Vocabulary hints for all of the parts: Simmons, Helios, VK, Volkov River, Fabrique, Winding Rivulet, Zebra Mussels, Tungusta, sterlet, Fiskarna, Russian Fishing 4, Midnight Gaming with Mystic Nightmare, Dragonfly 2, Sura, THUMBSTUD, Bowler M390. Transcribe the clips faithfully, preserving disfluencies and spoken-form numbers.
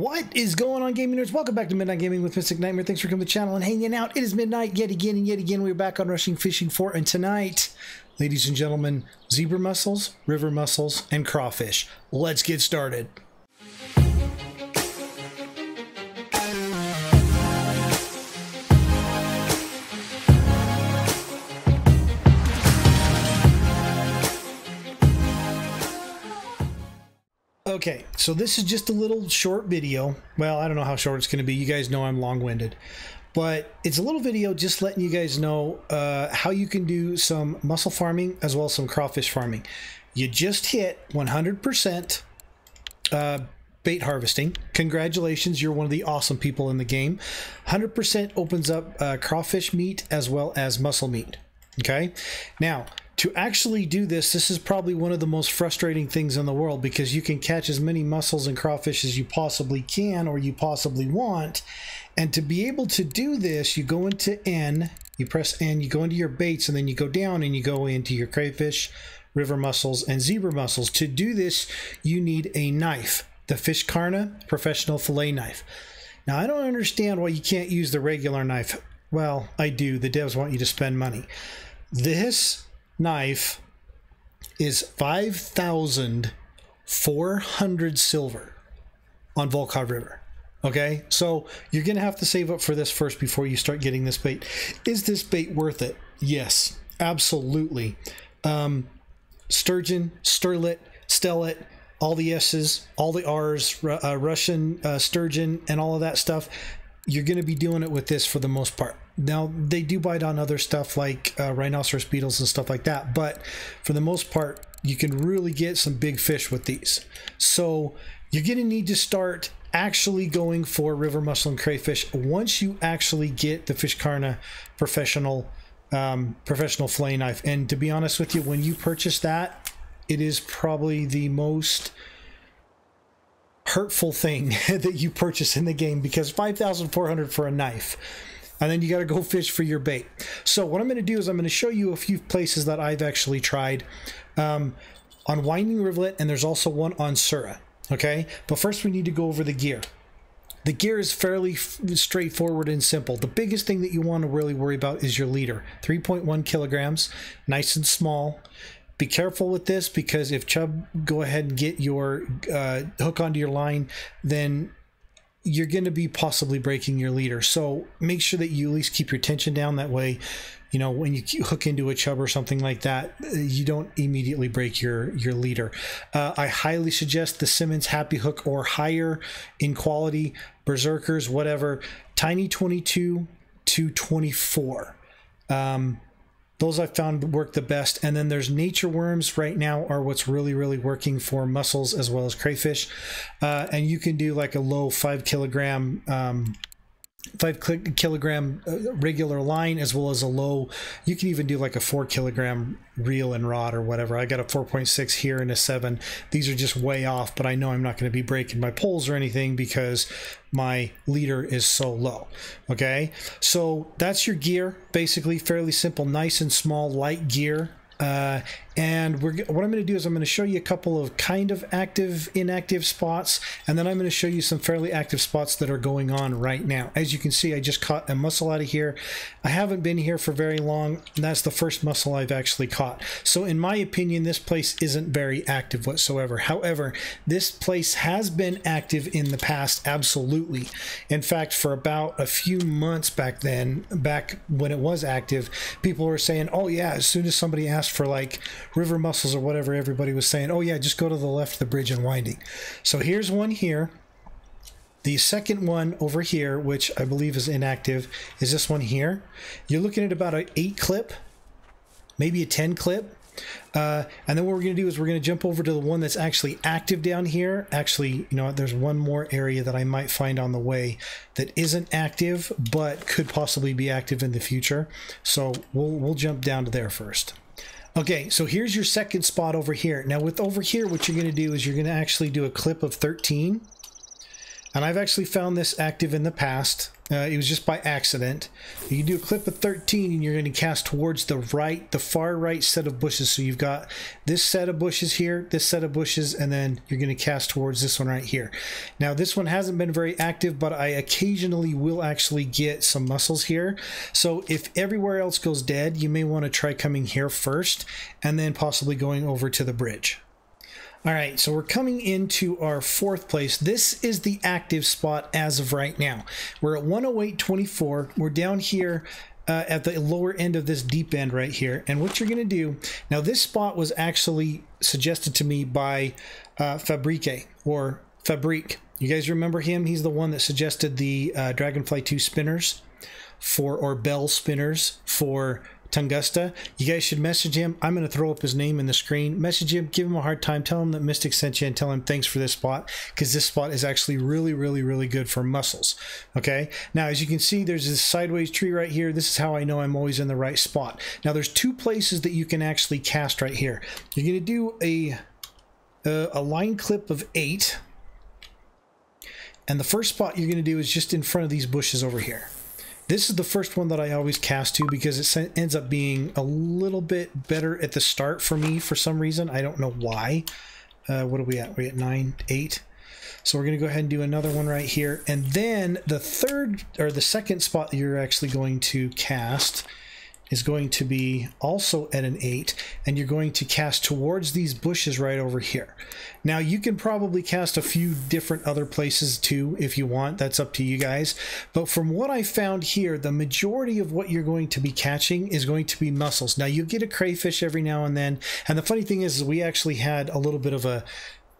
What is going on, gaming nerds? Welcome back to Midnight Gaming with Mystic Nightmare. Thanks for coming to the channel and hanging out. It is midnight yet again and yet again. We're back on Russian Fishing four, and tonight, ladies and gentlemen, zebra mussels, river mussels, and crawfish. Let's get started. Okay, so this is just a little short video. Well, I don't know how short it's going to be. You guys know I'm long-winded. But it's a little video just letting you guys know uh, how you can do some mussel farming as well as some crawfish farming. You just hit one hundred percent uh, bait harvesting. Congratulations, you're one of the awesome people in the game. one hundred percent opens up uh, crawfish meat as well as mussel meat. Okay, now, to actually do this, this is probably one of the most frustrating things in the world, because you can catch as many mussels and crawfish as you possibly can or you possibly want. And to be able to do this, you go into N, you press N, you go into your baits, and then you go down and you go into your crayfish, river mussels, and zebra mussels. To do this, you need a knife, the Fiskarna professional fillet knife. Now, I don't understand why you can't use the regular knife. Well, I do. The devs want you to spend money. This knife is five thousand four hundred silver on Volkov River. Okay, so you're gonna have to save up for this first before you start getting this bait. Is this bait worth it? Yes, absolutely. Um, sturgeon, sterlet, stellet, all the S's, all the R's, uh, Russian uh, sturgeon, and all of that stuff. You're going to be doing it with this for the most part. Now, they do bite on other stuff like uh, rhinoceros beetles and stuff like that, but for the most part, you can really get some big fish with these. So you're going to need to start actually going for river mussel and crayfish once you actually get the Fiskarna professional um, professional fillet knife. And to be honest with you, when you purchase that, it is probably the most hurtful thing that you purchase in the game, because five thousand four hundred for a knife, and then you got to go fish for your bait. So what I'm going to do is I'm going to show you a few places that I've actually tried um, on Winding Rivulet, and there's also one on Sura. Okay, but first we need to go over the gear. The gear is fairly straightforward and simple. The biggest thing that you want to really worry about is your leader, three point one kilograms, nice and small. Be careful with this, because if chub go ahead and get your uh, hook onto your line, then you're going to be possibly breaking your leader. So make sure that you at least keep your tension down. That way, you know, when you hook into a chub or something like that, you don't immediately break your, your leader. Uh, I highly suggest the Simmons Happy Hook or higher in quality, Berserkers, whatever, tiny twenty-two to twenty-four. Um, Those I've found work the best. And then there's nature worms right now are what's really, really working for mussels as well as crayfish. Uh, and you can do like a low five kilogram, um, five kilogram regular line, as well as a low, you can even do like a four kilogram reel and rod or whatever. I got a four point six here and a seven. These are just way off, but I know I'm not going to be breaking my poles or anything because my leader is so low. Okay, so that's your gear. Basically fairly simple, nice and small, light gear. Uh, and we're, what I'm going to do is I'm going to show you a couple of kind of active, inactive spots, and then I'm going to show you some fairly active spots that are going on right now. As you can see, I just caught a mussel out of here. I haven't been here for very long, and that's the first mussel I've actually caught. So in my opinion, this place isn't very active whatsoever. However, this place has been active in the past, absolutely. In fact, for about a few months back then, back when it was active, people were saying, oh yeah, as soon as somebody asked for like river mussels or whatever, everybody was saying, oh yeah, just go to the left of the bridge and winding. So here's one here. The second one over here, which I believe is inactive, is this one here. You're looking at about an eight clip, maybe a ten clip. Uh, and then what we're going to do is we're going to jump over to the one that's actually active down here. Actually, you know, there's one more area that I might find on the way that isn't active, but could possibly be active in the future. So we'll, we'll jump down to there first. Okay, so here's your second spot over here. Now with over here, what you're going to do is you're going to actually do a clip of thirteen, And I've actually found this active in the past. Uh, it was just by accident. You do a clip of thirteen and you're going to cast towards the right, the far right set of bushes. So you've got this set of bushes here, this set of bushes, and then you're going to cast towards this one right here. Now this one hasn't been very active, but I occasionally will actually get some mussels here. So if everywhere else goes dead, you may want to try coming here first and then possibly going over to the bridge. All right, so we're coming into our fourth place. This is the active spot as of right now. We're at one oh eight twenty-four. We're down here uh, at the lower end of this deep end right here. And what you're going to do, now this spot was actually suggested to me by uh, Fabrique or Fabrique. You guys remember him? He's the one that suggested the uh, Dragonfly two spinners for, or bell spinners for Tungusta. You guys should message him. I'm going to throw up his name in the screen. Message him, give him a hard time, tell him that Mystic sent you, and tell him thanks for this spot, because this spot is actually really, really, really good for mussels. Okay, now as you can see, there's this sideways tree right here. This is how I know I'm always in the right spot. Now there's two places that you can actually cast right here. You're going to do a uh, a line clip of eight, and the first spot you're going to do is just in front of these bushes over here. This is the first one that I always cast to because it ends up being a little bit better at the start for me for some reason. I don't know why. Uh, what are we at? We're at nine, eight. So we're going to go ahead and do another one right here. And then the third or the second spot that you're actually going to cast is going to be also at an eight, and you're going to cast towards these bushes right over here. Now you can probably cast a few different other places too if you want, that's up to you guys. But from what I found here, the majority of what you're going to be catching is going to be mussels. Now you get a crayfish every now and then, and the funny thing is, is we actually had a little bit of a,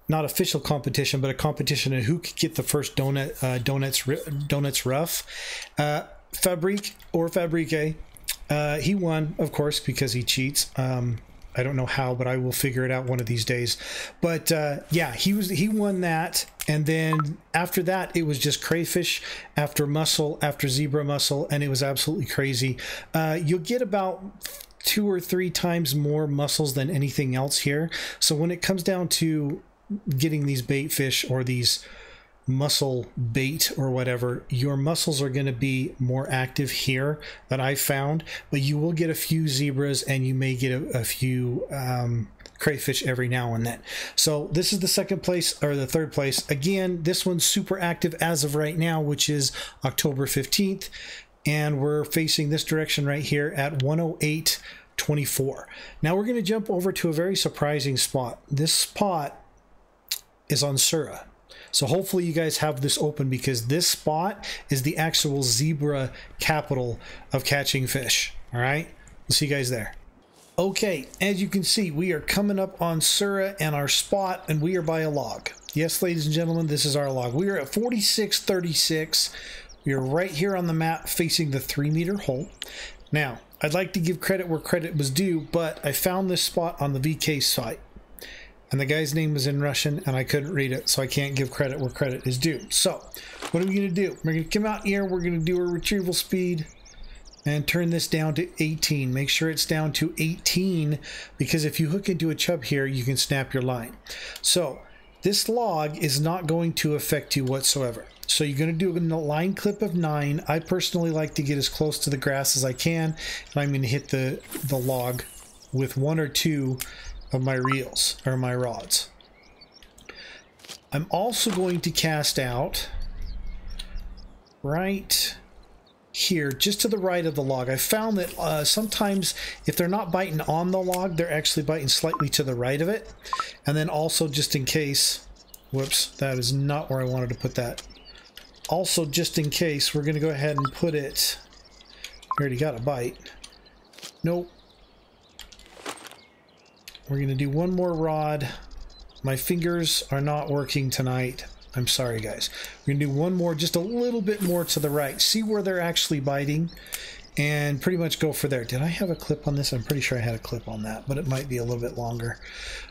not official competition, but a competition in who could get the first donut, uh, donuts, donuts rough. Uh, Fabrique or Fabrique, Uh, he won, of course, because he cheats. Um, I don't know how, but I will figure it out one of these days. But uh, yeah, he was he won that. And then after that, it was just crayfish after mussel, after zebra mussel. And it was absolutely crazy. Uh, you'll get about two or three times more mussels than anything else here. So when it comes down to getting these bait fish or these mussel bait or whatever, your mussels are going to be more active here that I found, but you will get a few zebras and you may get a, a few um, crayfish every now and then. So this is the second place or the third place. Again, this one's super active as of right now, which is October fifteenth, and we're facing this direction right here at one oh eight twenty-four. Now we're going to jump over to a very surprising spot. This spot is on Sura. So hopefully you guys have this open, because this spot is the actual zebra capital of catching fish. All right, we'll see you guys there. Okay, as you can see, we are coming up on Sura and our spot, and we are by a log. Yes, ladies and gentlemen, this is our log. We are at forty-six thirty-six. We are right here on the map facing the three meter hole. Now, I'd like to give credit where credit was due, but I found this spot on the V K site. And the guy's name was in Russian, and I couldn't read it, so I can't give credit where credit is due. So, what are we going to do? We're going to come out here, we're going to do a retrieval speed, and turn this down to eighteen. Make sure it's down to eighteen, because if you hook into a chub here, you can snap your line. So, this log is not going to affect you whatsoever. So you're going to do a line clip of nine. I personally like to get as close to the grass as I can, and I'm going to hit the, the log with one or two of my reels or my rods. I'm also going to cast out right here just to the right of the log. I found that uh, sometimes if they're not biting on the log, they're actually biting slightly to the right of it. And then also, just in case, whoops, that is not where I wanted to put that. Also, just in case, we're going to go ahead and put it, I already got a bite. Nope. We're going to do one more rod. My fingers are not working tonight. I'm sorry, guys. We're going to do one more, just a little bit more to the right. See where they're actually biting and pretty much go for there. Did I have a clip on this? I'm pretty sure I had a clip on that, but it might be a little bit longer.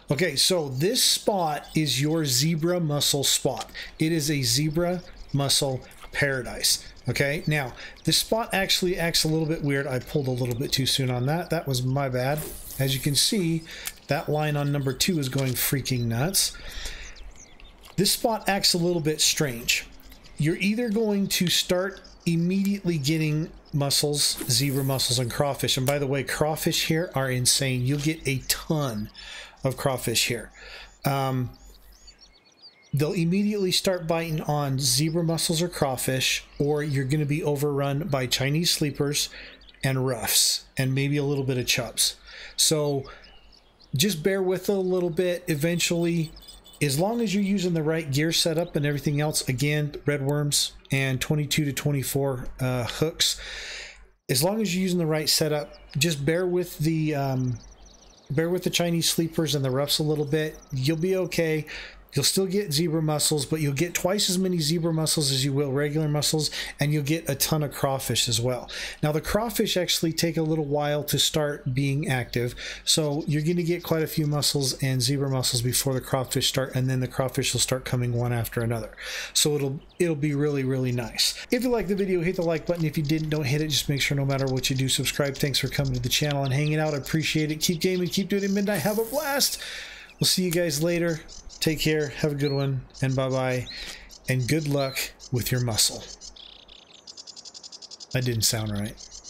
Okay, so this spot is your zebra mussel spot. It is a zebra mussel paradise. Okay, now this spot actually acts a little bit weird. I pulled a little bit too soon on that. That was my bad. As you can see, that line on number two is going freaking nuts. This spot acts a little bit strange. you're either going to start immediately getting mussels, zebra mussels, and crawfish. And by the way, crawfish here are insane. You'll get a ton of crawfish here. Um, they'll immediately start biting on zebra mussels or crawfish, or you're going to be overrun by Chinese sleepers and ruffs, and maybe a little bit of chubs. So just bear with it a little bit. Eventually, as long as you're using the right gear setup and everything else, again, red worms and twenty-two to twenty-four uh, hooks, as long as you're using the right setup, just bear with the um, bear with the Chinese sleepers and the ruffs a little bit. You'll be okay. You'll still get zebra mussels, but you'll get twice as many zebra mussels as you will regular mussels, and you'll get a ton of crawfish as well. Now, the crawfish actually take a little while to start being active, so you're going to get quite a few mussels and zebra mussels before the crawfish start, and then the crawfish will start coming one after another. So it'll it'll be really, really nice. If you like the video, hit the like button. If you didn't, don't hit it. Just make sure no matter what you do, subscribe. Thanks for coming to the channel and hanging out. I appreciate it. Keep gaming. Keep doing it. Midnight. Have a blast. We'll see you guys later. Take care, have a good one, and bye-bye, and good luck with your muscle. That didn't sound right.